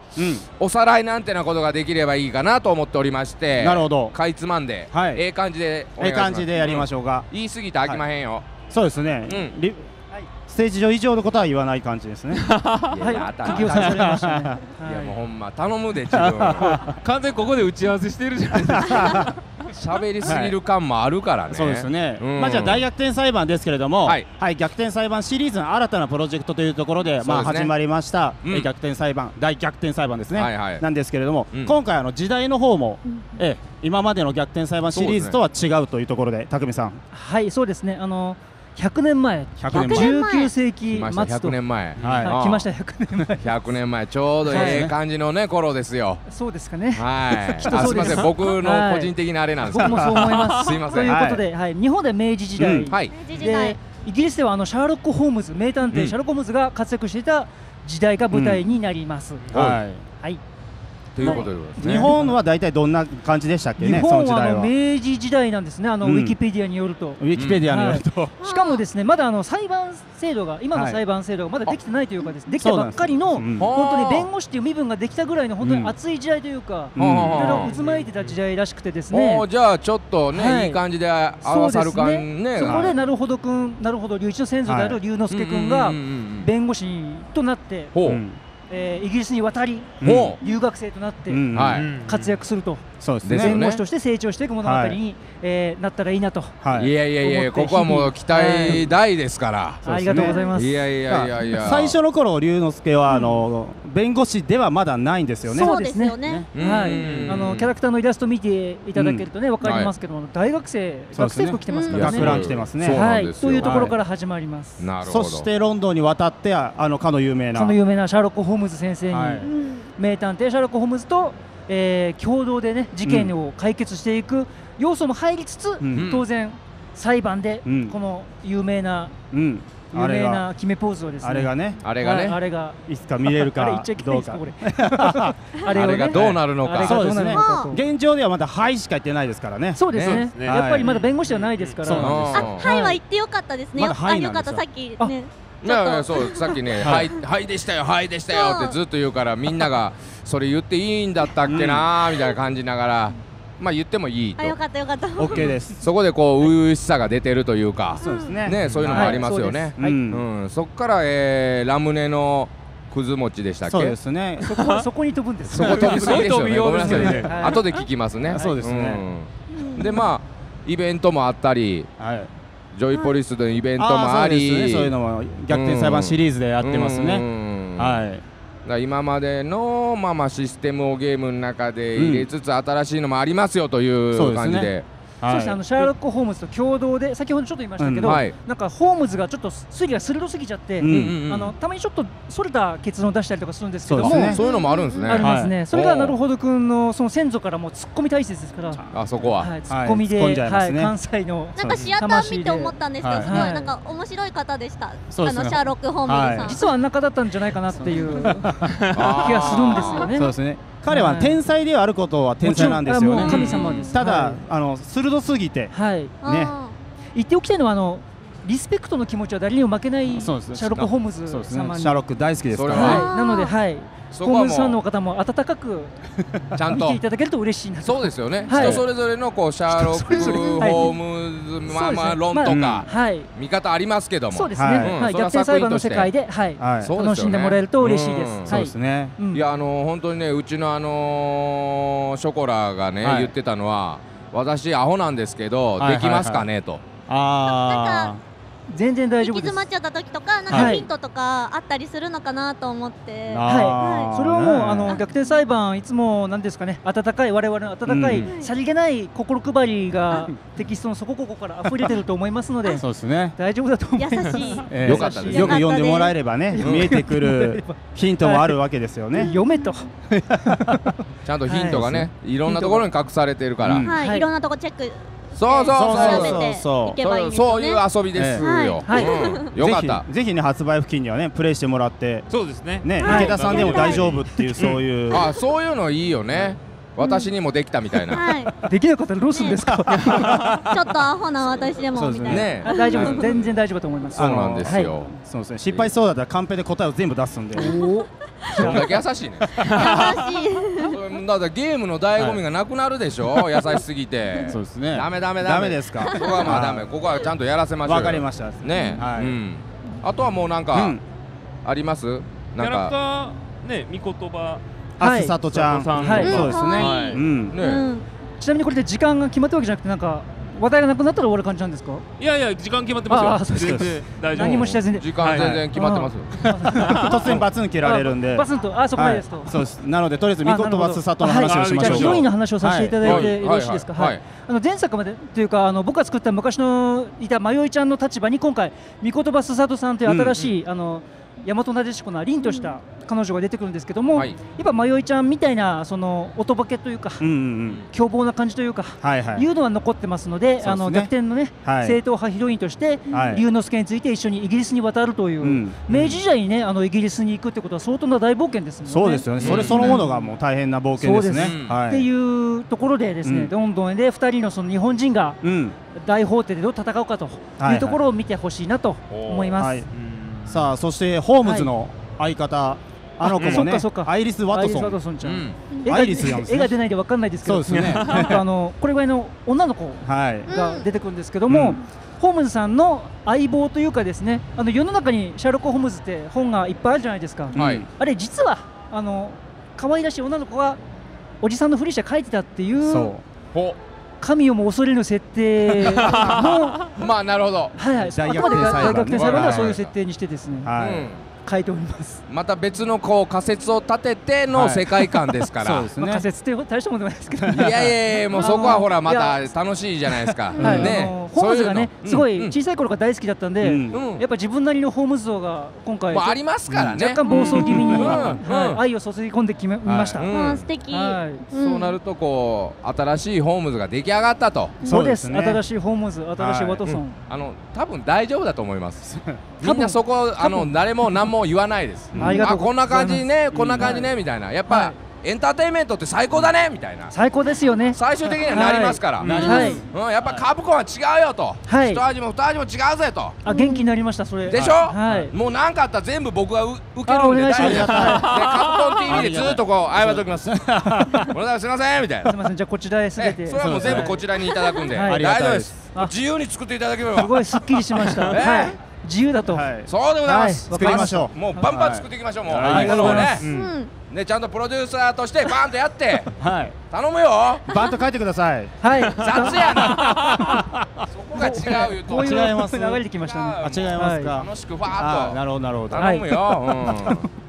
おさらいなんてなことができればいいかなと思っておりまして。なるほど。かいつまんでええ感じでお願いします。ええ感じでやりましょうか。言い過ぎたら飽きまへんよ。そうですね。ステージ上以上のことは言わない感じですね。適用されましたね。いやもうほんま頼むで自分。完全にここで打ち合わせしてるじゃないですか。喋りすぎる感もあるからね。そうですね。まあじゃあ大逆転裁判ですけれども、はい、逆転裁判シリーズの新たなプロジェクトというところでまあ始まりました。逆転裁判、大逆転裁判ですね。なんですけれども、今回時代の方も今までの逆転裁判シリーズとは違うというところで、匠さん。はい、そうですね。100年前、19世紀末と。100年前、来ました。100年前、100年前、ちょうどええ感じのね頃ですよ。そうですかね。はい。すみません、僕の個人的なあれなんですけど。僕もそう思います。すみません。ということで、はい、日本で明治時代、でイギリスではシャーロック・ホームズ、名探偵シャーロック・ホームズが活躍していた時代が舞台になります。はい。ということですね。日本は大体どんな感じでしたっけね。日本は明治時代なんですね。ウィキペディアによると。ウィキペディアによると。しかもですね、まだ裁判制度が、今の裁判制度がまだできてないというかですね、できたばっかりの本当に弁護士という身分ができたぐらいの本当に熱い時代というか、いろいろ渦巻いてた時代らしくてですね。じゃあちょっとねいい感じで合わさる感ね。そこでなるほど君、なるほど龍一の先祖である龍之介君が弁護士となって。イギリスに渡り、留学生となって活躍すると、弁護士として成長していく物語になったらいいなと。いやいやいや、ここはもう期待大ですから。ありがとうございます。いやいやいやいや。最初の頃龍之介は弁護士ではまだないんですよね。そうですね。はい。キャラクターのイラスト見ていただけるとねわかりますけども、大学生、学生服着てますからね。学ラン着てますね。はい。というところから始まります。なるほど。そしてロンドンに渡ってかの有名なシャーロック・ホームズ先生に名探偵シャーロック・ホームズと共同でね事件を解決していく要素も入りつつ、当然裁判でこの有名な決めポーズをですね、あれがいつか見れるかどうか、あれがどうなるのか。そうですね。現状ではまだはいしか言ってないですからね。そうですね。やっぱりまだ弁護士ではないですから。はいは言ってよかったですね。よかった。さっきね。そうさっきね、はいでしたよ、はいでしたよってずっと言うから、みんながそれ言っていいんだったっけなみたいな感じながら、まあ言ってもいいと。よかったよかった。OK です。そこでこう初々しさが出てるというか、そうですね。そういうのもありますよね。そこからラムネのくず餅でしたっけ。そうですね。そこに飛ぶんです。そこ飛びすぎですよね。ごめんなさいね。後で聞きますね。そうですね。でまあイベントもあったり。ジョイポリスのイベントもあり、そういうのも逆転裁判シリーズでやってますね。はい。今までのまあシステムをゲームの中で入れつつ新しいのもありますよという感じで。そしてシャーロック・ホームズと共同で、先ほどちょっと言いましたけど、なんかホームズがちょっと推理が鋭すぎちゃって、たまにちょっとそれた結論を出したりとかするんですけども、そういうのもあるんですね。ありますね。それがなるほど君のその先祖からも突っ込み体質ですから、あそこは突っ込みで関西のなんかシアター見て思ったんですけど、すごいなんか面白い方でした。シャーロック・ホームズさん、実はあんな方だったんじゃないかなっていう気がするんですよね。そうですね。彼は天才ではあることは天才なんですよね。神様です。ただ鋭すぎて。はい。ね。言っておきたいのはリスペクトの気持ちは誰にも負けないシャーロック・ホームズ様に、シャーロック大好きですから、なので、はい、ホームズさんの方も温かく見ていただけると嬉しいなと。そうですよね、人それぞれのこうシャーロック・ホームズまあ論とか見方ありますけども、そうですね、逆転裁判の世界で楽しんでもらえると嬉しいです。そうですね、いや本当にね、うちのショコラがね言ってたのは、私アホなんですけどできますかねと。ああ、全然大丈夫です。行き詰まっちゃった時とか、なんかヒントとかあったりするのかなと思って。はい。それはもう逆転裁判いつもなんですかね、温かい我々の温かいさりげない心配りがテキストのそこここから溢れてると思いますので、そうですね。大丈夫だと思います。優しい。よかったです。よく読んでもらえればね、見えてくるヒントもあるわけですよね。読めと。ちゃんとヒントがね、いろんなところに隠されているから。はい。いろんなとこチェック。そういう遊びですよ。よかった。ぜひね、発売付近にはねプレイしてもらって。そうですね。ね、池田さんでも大丈夫っていう、そういう。あ、そういうのいいよね。私にもできたみたいな。できなかったらどうするんですか。ちょっとアホな私でもみたいな。大丈夫、全然大丈夫と思います。そうなんですよ。そうですね。失敗そうだったらカンペで答えを全部出すんで。それだけ優しいね。優しい。だからゲームの醍醐味がなくなるでしょ。優しすぎて。そうですね。ダメですか。ここはまあダメ。ここはちゃんとやらせましょう。わかりました。ね。うん。あとはもうなんかあります。なんかキャラクターね、みことば。あすさとちゃん。はい。そうですね。うん。ちなみにこれで時間が決まったわけじゃなくて、なんか話題がなくなったら終わる感じなんですか？いやいや、時間決まってますよ。全然大丈夫。何もしないで時間全然決まってます。突然バツン切られるんで。バツンとあそこまでですと。そうです。なのでとりあえずみことばすさとの話をしましょう。ヒロインの話をさせていただいてよろしいですか？はい。前作までというか僕が作った昔のいたまよいちゃんの立場に今回みことばすさとさんという新しい大和なでしこの凛とした彼女が出てくるんですけども、やっぱまよいちゃんみたいなそのおとぼけというか凶暴な感じというかいうのは残ってますので、逆転のね正統派ヒロインとして龍之介について一緒にイギリスに渡るという、明治時代にねイギリスに行くってことは相当な大冒険ですもんね。そうですよね。それそのものがもう大変な冒険ですね。っていうところでですね、どんどんで2人のその日本人が大法廷でどう戦うかというところを見てほしいなと思います。さあ、そしてホームズの相方、あの子もね、アイリス・ワトソンちゃん、絵が出ないで分かんないですけど、これぐらいの女の子が出てくるんですけども、ホームズさんの相棒というかですね、世の中にシャーロック・ホームズって本がいっぱいあるじゃないですか。あれ実は可愛らしい女の子がおじさんのふりして書いてたっていう。神をも恐れぬ設定のまあなるほど、はい、大逆転裁判ではそういう設定にしてですね、書いております。また別のこう仮説を立てての世界観ですから。仮説って大したものないですけど。いやいやいや、もうそこはほらまた楽しいじゃないですか。ね、ホームズがねすごい小さい頃から大好きだったんで、やっぱ自分なりのホームズ像が今回ありますからね。若干暴走気味に愛を注ぎ込んできました。素敵。そうなるとこう新しいホームズが出来上がったと。そうです。新しいホームズ、新しいワトソン。多分大丈夫だと思います。みんなそこ誰も何ももう言わないです。あ、こんな感じね、こんな感じねみたいな、やっぱエンターテインメントって最高だねみたいな。最高ですよね。最終的にはなりますから。うん、やっぱカプコンは違うよと。一味も二味も違うぜと。あ、元気になりましたそれ。でしょ。もうなんかあったら全部僕が受けるんで大丈夫です。カプコン TV でずっとこう謝っておきます。これだすいませんみたいな。すいません、じゃあこちらへすべて。それはもう全部こちらにいただくんで大丈夫です。自由に作っていただければ。すごいすっきりしました。はい。自由だと、そうでございます。作りましょう。もうバンバン作っていきましょう。もうありがとうございます。ね、ちゃんとプロデューサーとしてバーンとやって、頼むよ。バンと書いてください。はい。雑やな。そこが違うと。違います。流れてきましたね。違いますか。楽しくファーっと。なるほどなるほど。頼むよ。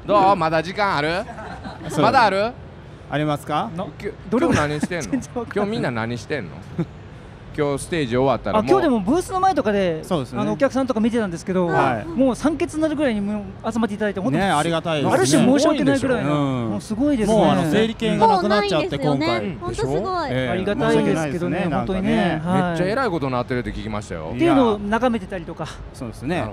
どう？まだ時間ある？まだある？ありますか？今日何してんの？今日みんな何してんの？今日ステージ終わったらもう今日でもブースの前とかでお客さんとか見てたんですけど、もう酸欠になるぐらいに集まっていただいて本当にありがたいですね。ある種申し訳ないぐらいのもうすごいですね。もう整理券がなくなっちゃって今回本当すごいありがたいですけどね、本当にね。めっちゃえらいことになってるって聞きましたよ。っていうのを眺めてたりとか、そうですね。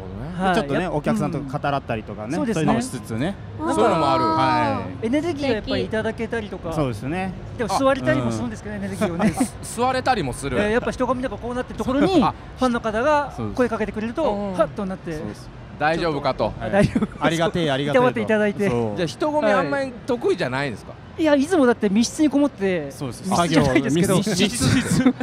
ちょっとねお客さんと語らったりとかね、そういうのもしつつね、そういうのもある。エネルギーがやっぱりいただけたりとか、そうですね。でも座れたりもするんですけどね、席をね座れたりもする、やっぱ人混みとかこうなってるところにファンの方が声かけてくれるとハッとなって、大丈夫かと、ありがてえありがてえといただいて。じゃあ人混みあんまり得意じゃないんですか？いや、いつもだって密室にこもって、そうです、作業ですけど、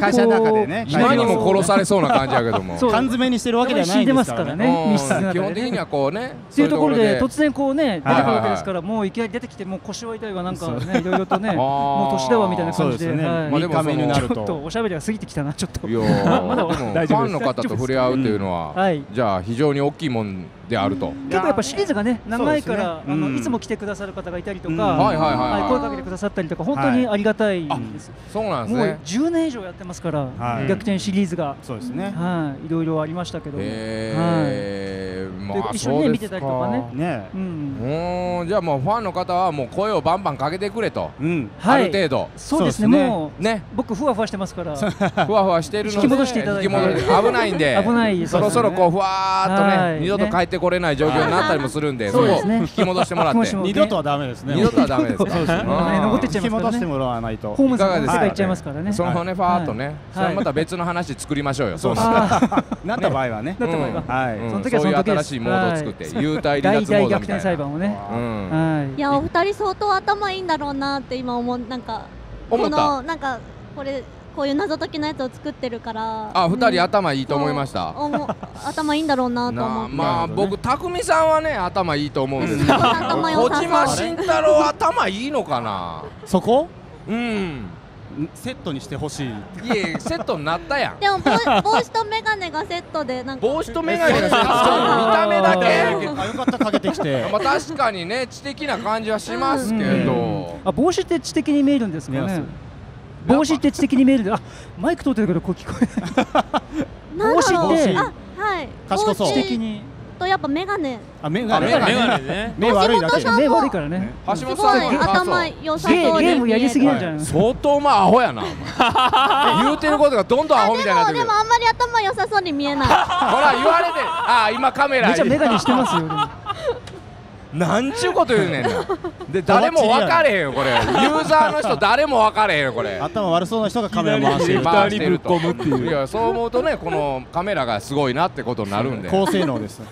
会社の中でね、今にも殺されそうな感じやけども、缶詰にしてるわけじゃないですからね、密室の中で基本的にはこうねっていうところで突然こうね出てくるわけですから、もういきなり出てきて、もう腰は痛いわ、なんかね、いろいろとね、もう年だわみたいな感じで、3日目になるとちょっとおしゃべりが過ぎてきたな、ちょっといやまだファンの方と触れ合うというのは、じゃあ非常に大きいもんであると。結構やっぱシリーズがね長いから、いつも来てくださる方がいたりとか、声かけてくださったりとか、本当にありがたいんです。そうなんですね。もう10年以上やってますから、逆転シリーズがそうですね、いろいろありましたけど、一緒に見てたりとかね。じゃあもうファンの方はもう声をバンバンかけてくれと、ある程度。そうですね、もう僕ふわふわしてますから、ふわふわしてるので引き戻していただいて、危ないんで、そろそろこうふわーっとね、二度と帰ってこれない状況になったりもするんで、そこを引き戻してもらって、二度とはダメですね。二度とはダメですね。引き戻してもらわないとホームズの世界行っちゃいますからね。その辺ね、ファーっとね、それまた別の話作りましょうよ。そうなった場合はね、そういう新しいモードを作って、幽体離脱モードみたいな。大逆転裁判をね。いや、お二人相当頭いいんだろうなって今思う。なんかこのなんかこれ。こういう謎解きのやつを作ってるから、あ、2人頭いいと思いました。頭いいんだろうなと思って。まあ僕、匠さんはね頭いいと思うんですけど、小島慎太郎頭いいのかな。そこうんセットにしてほしい。いえ、セットになったやん。でも帽子とメガネがセットで、なんか帽子とメガネがセット、見た目だけ。あ、よかった、かけてきて。まあ確かにね、知的な感じはしますけど、あ、帽子って知的に見えるんですかね。帽子って知的に見えるんで、あ、マイク通ってるけどこう聞こえない。帽子って、あ、はい。帽子的にとやっぱメガネ。あ、メガネね。目悪いだけ。目悪いからね。橋本さん頭良さそうで。ゲームやりすぎなんじゃないの。相当まあアホやな。言うてることがどんどんアホみたいな。でもあんまり頭良さそうに見えない。ほら言われて、あ、今カメラ。めっちゃメガネしてますよ。なんちゅうこと言うねんで、誰も分かれへんよこれ。ユーザーの人誰も分かれへんよこれ。頭悪そうな人がカメラ回して2人ぶっ込むっていう。いや、そう思うとね、このカメラがすごいなってことになるんで、高性能です。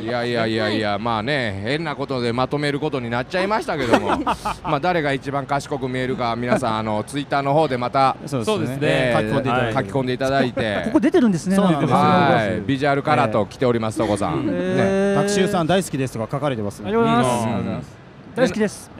いやいやいやいや、まあね、変なことでまとめることになっちゃいましたけども、まあ誰が一番賢く見えるか、皆さんツイッターの方でまたそうですね、書き込んでいただいて。ここ出てるんですね。ビジュアルカラーと来ております。とこさんタクシーさん大好きですとか書かれてますね。大好きです。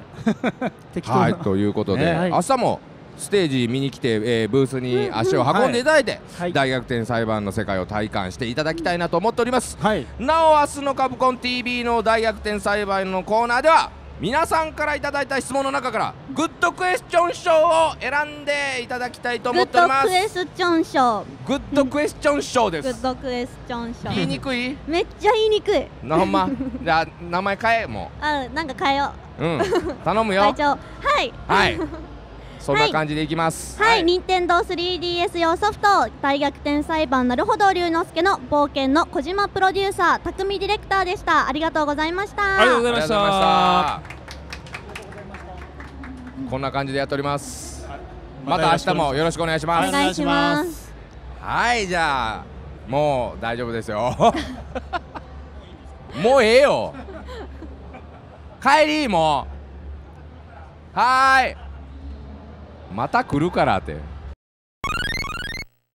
はい、ということで、明日もステージ見に来て、ブースに足を運んでいただいて、大逆転裁判の世界を体感していただきたいなと思っております。なお、明日のカプコン TV の大逆転裁判のコーナーでは、皆さんからいただいた質問の中からグッドクエスチョン賞を選んでいただきたいと思っております。グッドクエスチョン賞。グッドクエスチョン賞です。グッドクエスチョン賞。言いにくい？めっちゃ言いにくい。ほんま。じゃあ名前変えもう。あ、なんか変えよう。うん。頼むよ。会長。はい。はい。そんな感じでいきます。はい。任天堂 3DS 用ソフト大逆転裁判なるほど龍之介の冒険の小島プロデューサー、匠ディレクターでした。ありがとうございました。ありがとうございました。こんな感じでやっております。また明日もよろしくお願いします。お願いします。はい、じゃあもう大丈夫ですよ。もうええよ。帰りもう。はーい。また来るからって。